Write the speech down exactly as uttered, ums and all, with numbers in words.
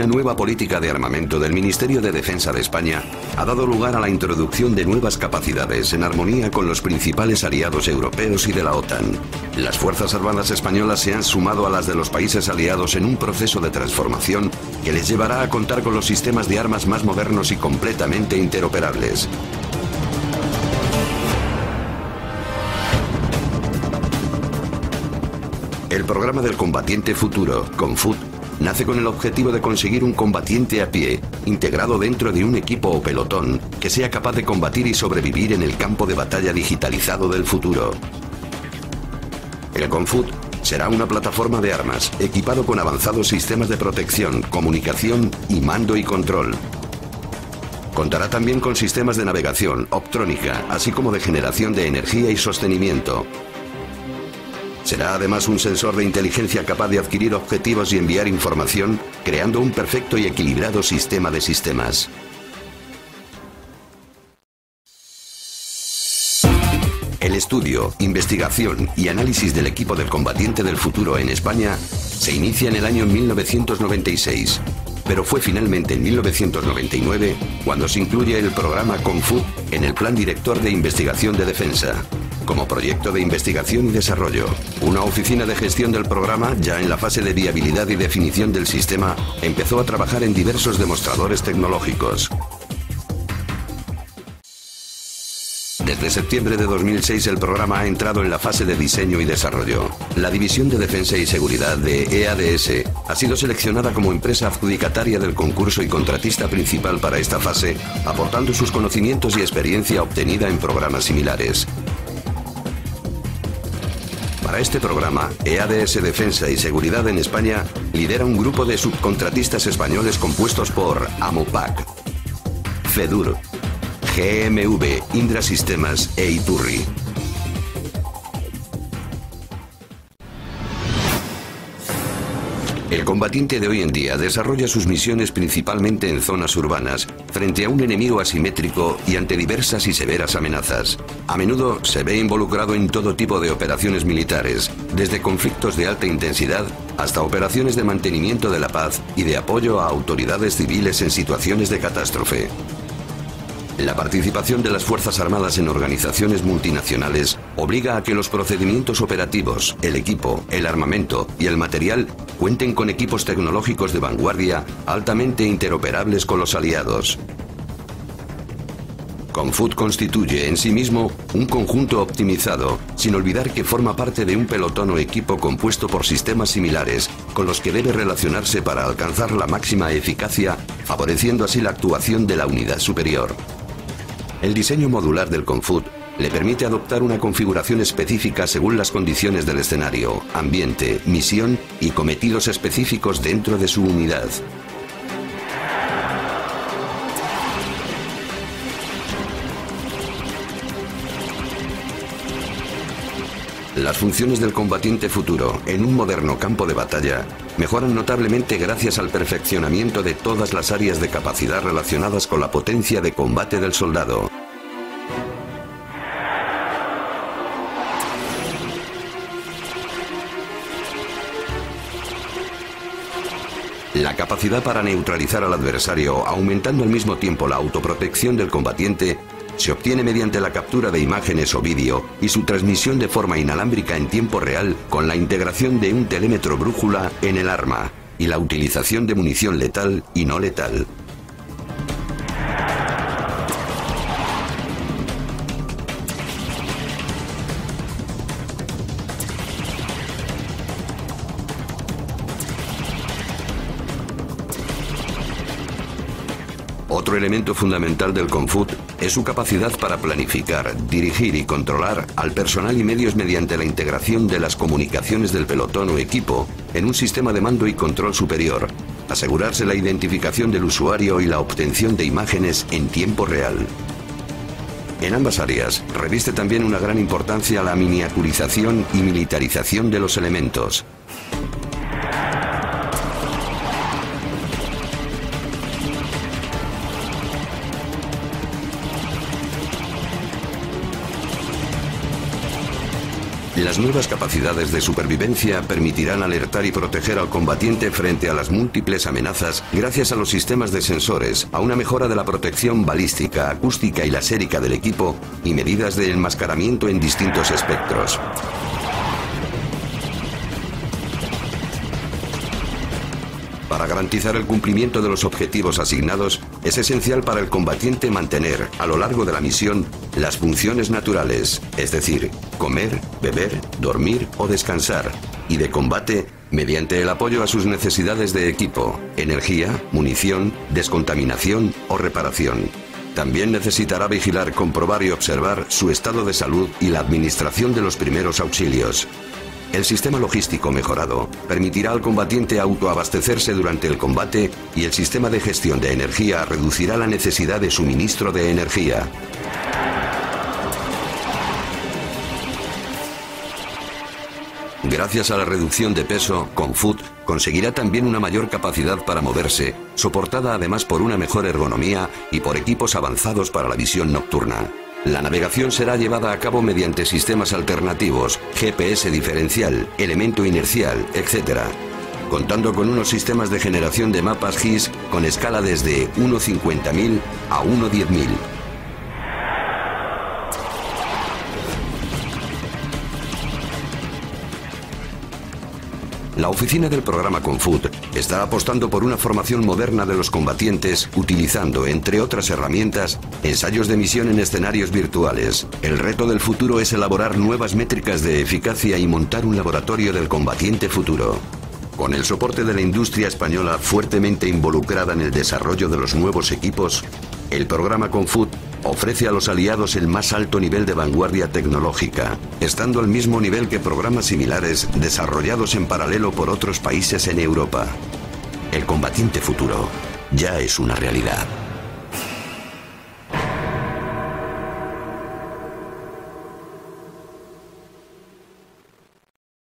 Una nueva política de armamento del Ministerio de Defensa de España ha dado lugar a la introducción de nuevas capacidades en armonía con los principales aliados europeos y de la OTAN. Las Fuerzas Armadas españolas se han sumado a las de los países aliados en un proceso de transformación que les llevará a contar con los sistemas de armas más modernos y completamente interoperables. El programa del combatiente futuro, CONFUT, nace con el objetivo de conseguir un combatiente a pie, integrado dentro de un equipo o pelotón, que sea capaz de combatir y sobrevivir en el campo de batalla digitalizado del futuro. El CONFUT será una plataforma de armas, equipado con avanzados sistemas de protección, comunicación y mando y control. Contará también con sistemas de navegación, optrónica, así como de generación de energía y sostenimiento. Será además un sensor de inteligencia capaz de adquirir objetivos y enviar información, creando un perfecto y equilibrado sistema de sistemas. El estudio, investigación y análisis del equipo del combatiente del futuro en España se inicia en el año mil novecientos noventa y seis, pero fue finalmente en mil novecientos noventa y nueve cuando se incluye el programa CONFUT en el Plan Director de Investigación de Defensa, como proyecto de investigación y desarrollo. Una oficina de gestión del programa, ya en la fase de viabilidad y definición del sistema, empezó a trabajar en diversos demostradores tecnológicos. Desde septiembre de dos mil seis el programa ha entrado en la fase de diseño y desarrollo. La División de Defensa y Seguridad de E A D S ha sido seleccionada como empresa adjudicataria del concurso y contratista principal para esta fase, aportando sus conocimientos y experiencia obtenida en programas similares. Para este programa, E A D S Defensa y Seguridad en España lidera un grupo de subcontratistas españoles compuestos por AMOPAC, FEDUR, G M V, Indra Sistemas e Iturri. El combatiente de hoy en día desarrolla sus misiones principalmente en zonas urbanas, frente a un enemigo asimétrico y ante diversas y severas amenazas. A menudo se ve involucrado en todo tipo de operaciones militares, desde conflictos de alta intensidad hasta operaciones de mantenimiento de la paz y de apoyo a autoridades civiles en situaciones de catástrofe. La participación de las Fuerzas Armadas en organizaciones multinacionales obliga a que los procedimientos operativos, el equipo, el armamento y el material cuenten con equipos tecnológicos de vanguardia altamente interoperables con los aliados. CONFUT constituye en sí mismo un conjunto optimizado, sin olvidar que forma parte de un pelotón o equipo compuesto por sistemas similares, con los que debe relacionarse para alcanzar la máxima eficacia, favoreciendo así la actuación de la unidad superior. El diseño modular del CONFUT le permite adoptar una configuración específica según las condiciones del escenario, ambiente, misión y cometidos específicos dentro de su unidad. Las funciones del combatiente futuro en un moderno campo de batalla mejoran notablemente gracias al perfeccionamiento de todas las áreas de capacidad relacionadas con la potencia de combate del soldado. La capacidad para neutralizar al adversario, aumentando al mismo tiempo la autoprotección del combatiente, se obtiene mediante la captura de imágenes o vídeo y su transmisión de forma inalámbrica en tiempo real con la integración de un telémetro brújula en el arma y la utilización de munición letal y no letal. Otro elemento fundamental del CONFUT es su capacidad para planificar, dirigir y controlar al personal y medios mediante la integración de las comunicaciones del pelotón o equipo en un sistema de mando y control superior, asegurarse la identificación del usuario y la obtención de imágenes en tiempo real. En ambas áreas reviste también una gran importancia la miniaturización y militarización de los elementos. Las nuevas capacidades de supervivencia permitirán alertar y proteger al combatiente frente a las múltiples amenazas gracias a los sistemas de sensores, a una mejora de la protección balística, acústica y lasérica del equipo y medidas de enmascaramiento en distintos espectros. Para garantizar el cumplimiento de los objetivos asignados, es esencial para el combatiente mantener, a lo largo de la misión, las funciones naturales, es decir, comer, beber, dormir o descansar, y de combate mediante el apoyo a sus necesidades de equipo, energía, munición, descontaminación o reparación. También necesitará vigilar, comprobar y observar su estado de salud y la administración de los primeros auxilios. El sistema logístico mejorado permitirá al combatiente autoabastecerse durante el combate y el sistema de gestión de energía reducirá la necesidad de suministro de energía. Gracias a la reducción de peso, Comfort conseguirá también una mayor capacidad para moverse, soportada además por una mejor ergonomía y por equipos avanzados para la visión nocturna. La navegación será llevada a cabo mediante sistemas alternativos, G P S diferencial, elemento inercial, etcétera, contando con unos sistemas de generación de mapas G I S con escala desde uno cincuenta mil a uno diez mil. La oficina del programa Comfort está apostando por una formación moderna de los combatientes utilizando, entre otras herramientas, ensayos de misión en escenarios virtuales. El reto del futuro es elaborar nuevas métricas de eficacia y montar un laboratorio del combatiente futuro. Con el soporte de la industria española fuertemente involucrada en el desarrollo de los nuevos equipos, el programa Comfort ofrece a los aliados el más alto nivel de vanguardia tecnológica, estando al mismo nivel que programas similares desarrollados en paralelo por otros países en Europa. El combatiente futuro ya es una realidad.